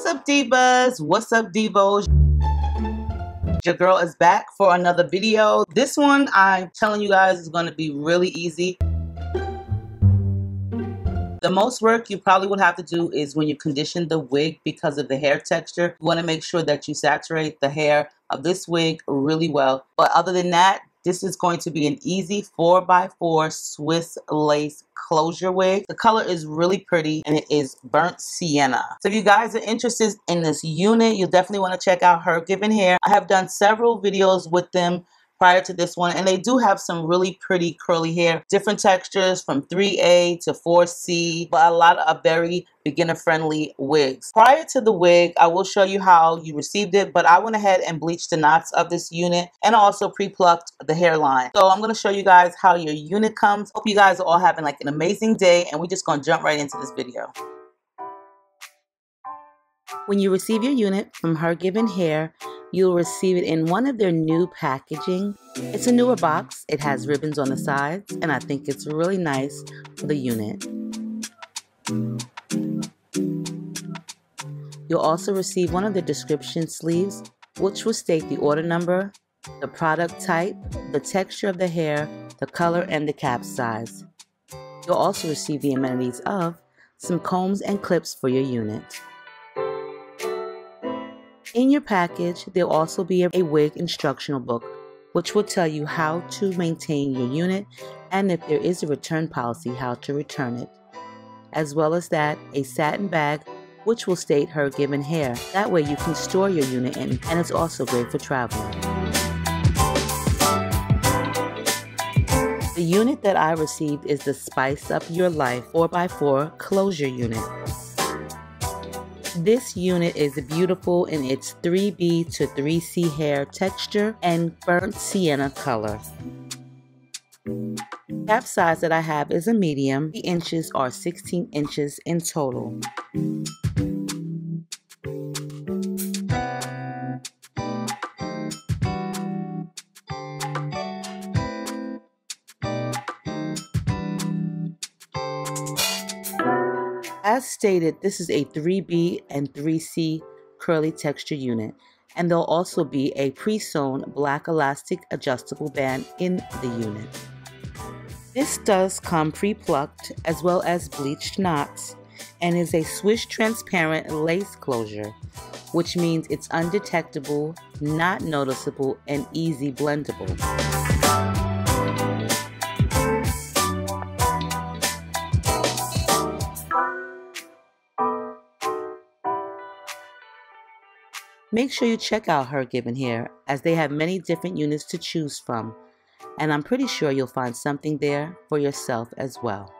What's up, divas? What's up, divos? Your girl is back for another video. This one, I'm telling you guys, is going to be really easy. The most work you probably would have to do is when you condition the wig because of the hair texture. You want to make sure that you saturate the hair of this wig really well. But other than that, this is going to be an easy 4x4 Swiss lace closure wig. The color is really pretty and it is burnt sienna. So if you guys are interested in this unit, you'll definitely want to check out Her Given Hair. I have done several videos with them prior to this one, and they do have some really pretty curly hair, different textures from 3A to 4C, but a lot of very beginner-friendly wigs. Prior to the wig, I will show you how you received it, but I went ahead and bleached the knots of this unit and also pre-plucked the hairline. So I'm going to show you guys how your unit comes. Hope you guys are all having like an amazing day, and we're just going to jump right into this video. When you receive your unit from Her Given Hair, you'll receive it in one of their new packaging. It's a newer box. It has ribbons on the sides, and I think it's really nice for the unit. You'll also receive one of the description sleeves, which will state the order number, the product type, the texture of the hair, the color, and the cap size. You'll also receive the amenities of some combs and clips for your unit. In your package, there'll also be a wig instructional book, which will tell you how to maintain your unit and, if there is a return policy, how to return it. As well as that, a satin bag, which will state Her Given Hair. That way you can store your unit in, and it's also great for traveling. The unit that I received is the Spice Up Your Life 4x4 closure unit. This unit is beautiful in its 3B to 3C hair texture and burnt sienna color. Cap size that I have is a medium. The inches are 16 inches in total. As stated, this is a 3B and 3C curly texture unit, and there'll also be a pre-sewn black elastic adjustable band in the unit. This does come pre-plucked as well as bleached knots and is a Swiss transparent lace closure, which means it's undetectable, not noticeable, and easy blendable. Make sure you check out Her Given Hair, as they have many different units to choose from, and I'm pretty sure you'll find something there for yourself as well.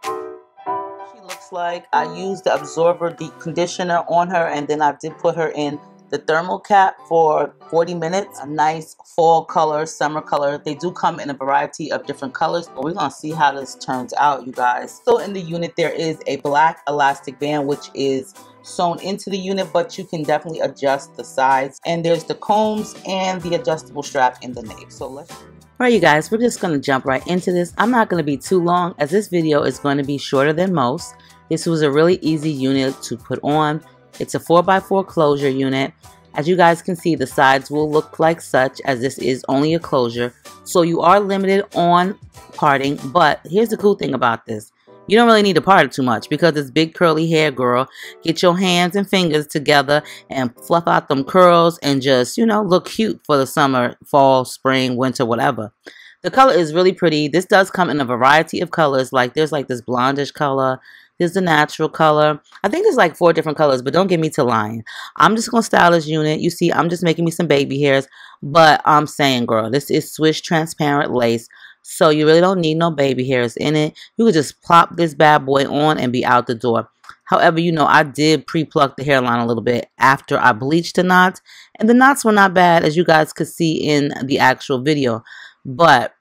She looks like I used the absorber deep conditioner on her, and then I did put her in the thermal cap for 40 minutes. A nice fall color, summer color. They do come in a variety of different colors, but we're gonna see how this turns out, you guys. So in the unit, there is a black elastic band, which is sewn into the unit, but you can definitely adjust the sides. And there's the combs and the adjustable strap in the nape. So let's... All right, you guys, we're just gonna jump right into this. I'm not gonna be too long, as this video is gonna be shorter than most. This was a really easy unit to put on. It's a 4x4 closure unit. As you guys can see, the sides will look like such, as this is only a closure. So you are limited on parting, but here's the cool thing about this. You don't really need to part it too much because it's big curly hair, girl. Get your hands and fingers together and fluff out them curls and just, you know, look cute for the summer, fall, spring, winter, whatever. The color is really pretty. This does come in a variety of colors. Like there's like this blondish color. There's the natural color. I think there's like 4 different colors, but don't get me to lying. I'm just going to style this unit. You see, I'm just making me some baby hairs. But I'm saying, girl, this is Swiss transparent lace. So you really don't need no baby hairs in it. You could just plop this bad boy on and be out the door. However, you know, I did pre-pluck the hairline a little bit after I bleached the knots. And the knots were not bad, as you guys could see in the actual video. But...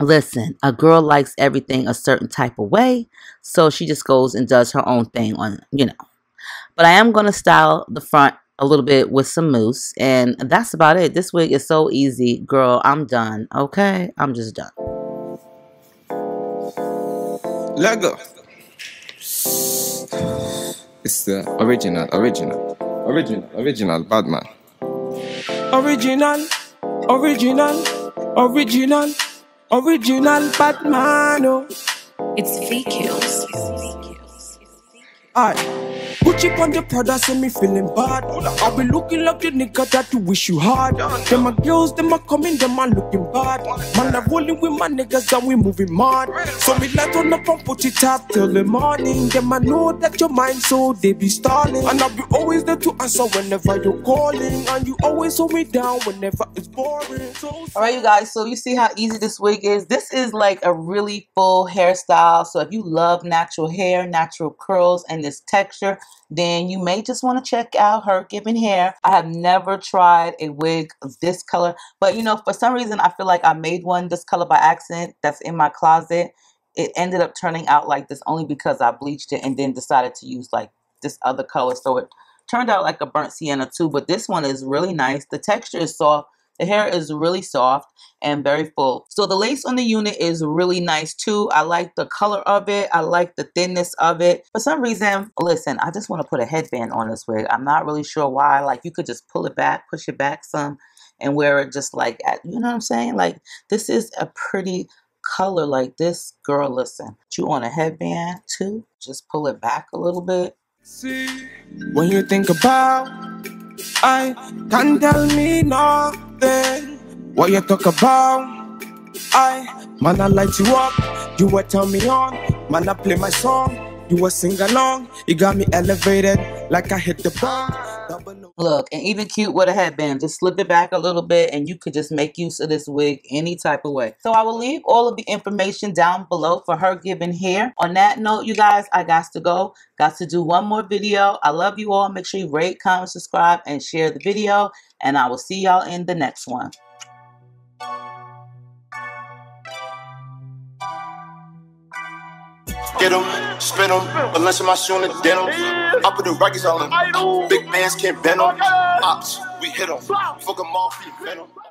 listen, a girl likes everything a certain type of way, so she just goes and does her own thing on, you know. But I am going to style the front a little bit with some mousse, and that's about it. This wig is so easy, girl. I'm done, okay? I'm just done. Let go. It's the original bad man. Original bad man, oh. It's fake heels. Aye. Gucci on the Prada, say me feeling bad. I be looking like the nigga that you wish you had. Them my girls, them my coming, them my looking bad. Man, I'm rolling with my niggas and we moving mad. So me light on up and put it up till the morning. Them I know that your mind, so they be stalling. And I be always there to answer whenever you're calling. And you always hold me down whenever it's boring. Alright you guys, so you see how easy this wig is. This is like a really full hairstyle. So if you love natural hair, natural curls, and this texture, then you may just want to check out Her Given Hair. I have never tried a wig of this color, but you know, for some reason I feel like I made one this color by accident that's in my closet. It ended up turning out like this only because I bleached it and then decided to use like this other color, so it turned out like a burnt sienna too. But this one is really nice. The texture is soft. The hair is really soft and very full. So the lace on the unit is really nice too. I like the color of it. I like the thinness of it. For some reason, listen, I just want to put a headband on this wig. I'm not really sure why. Like, you could just pull it back, push it back some, and wear it just like that. You know what I'm saying? Like, this is a pretty color. Like, this girl, listen, you want a headband too? Just pull it back a little bit. See, when you think about, I can't tell me no. What you talk about? I, man, I light you up. You were turn me on. Man, I play my song. You were sing along. You got me elevated like I hit the bar. Look, and even cute with a headband. Just slip it back a little bit and you could just make use of this wig any type of way. So I will leave all of the information down below for Her Given Hair. On that note, you guys, I got to go. Got to do one more video. I love you all. Make sure you rate, comment, subscribe, and share the video. And I will see y'all in the next one. Get them, spin them, unless my shoe in the denim. I put the records on them. Big mans can't bend them. Ops, we hit them. Fuck them all, we bend them.